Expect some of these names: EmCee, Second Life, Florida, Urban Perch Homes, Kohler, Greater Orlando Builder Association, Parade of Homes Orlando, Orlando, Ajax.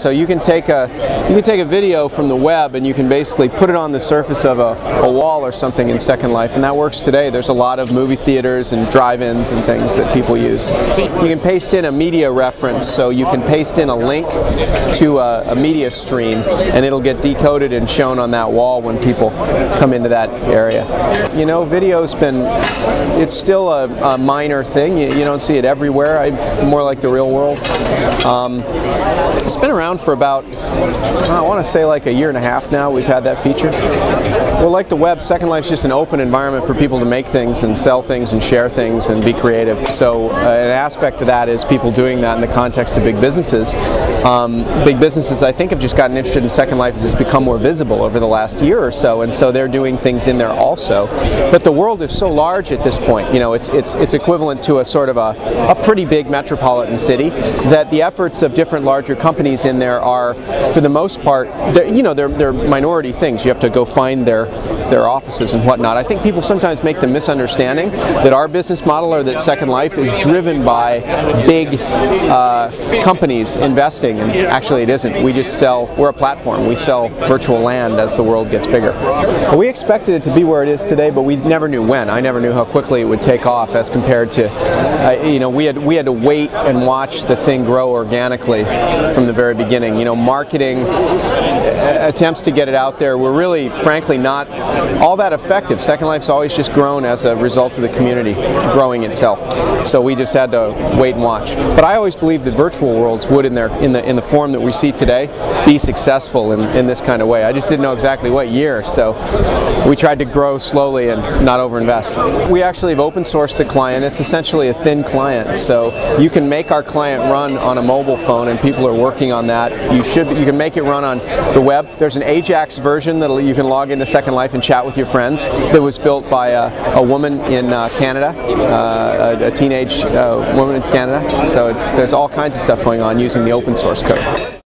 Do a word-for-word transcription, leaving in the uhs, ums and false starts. So you can take a you can take a video from the web and you can basically put it on the surface of a, a wall or something in Second Life, and that works today. There's a lot of movie theaters and drive-ins and things that people use. You can paste in a media reference, so you can paste in a link to a, a media stream, and it'll get decoded and shown on that wall when people come into that area. You know, video's been, it's still a, a minor thing. You, you don't see it everywhere. I more like the real world. Um, it's been around for about, I want to say like a year and a half now we've had that feature. Well, like the web, Second Life's just an open environment for people to make things and sell things and share things and be creative. So uh, an aspect of that is people doing that in the context of big businesses. Um, big businesses, I think, have just gotten interested in Second Life as it's become more visible over the last year or so, and so they're doing things in there also. But the world is so large at this point, you know, it's, it's, it's equivalent to a sort of a, a pretty big metropolitan city, that the efforts of different larger companies in there are, for the most part, they're, you know, they're, they're minority things. You have to go find their, their offices and whatnot. I think people sometimes make the misunderstanding that our business model or that Second Life is driven by big uh, companies investing, and actually it isn't. We just sell, we're a platform. We sell virtual land as the world gets bigger. We expected it to be where it is today, but we never knew when. I never knew how quickly it would take off as compared to, uh, you know, we had, we had to wait and watch the thing grow organically from the very beginning. You know, marketing attempts to get it out there were really, frankly, not all that effective. Second Life's always just grown as a result of the community growing itself. So we just had to wait and watch. But I always believed that virtual worlds would, in their in the in the form that we see today, be successful in, in this kind of way. I just didn't know exactly what year, so we tried to grow slowly and not overinvest. We actually have open sourced the client. It's essentially a thin client, so you can make our client run on a mobile phone, and people are working on that. You should you can make it run on the web. There's an Ajax version that you can log into Second Life and chat with your friends, that was built by a, a woman in uh, Canada, uh, a, a teenage uh, woman in Canada. So it's, there's all kinds of stuff going on using the open source code.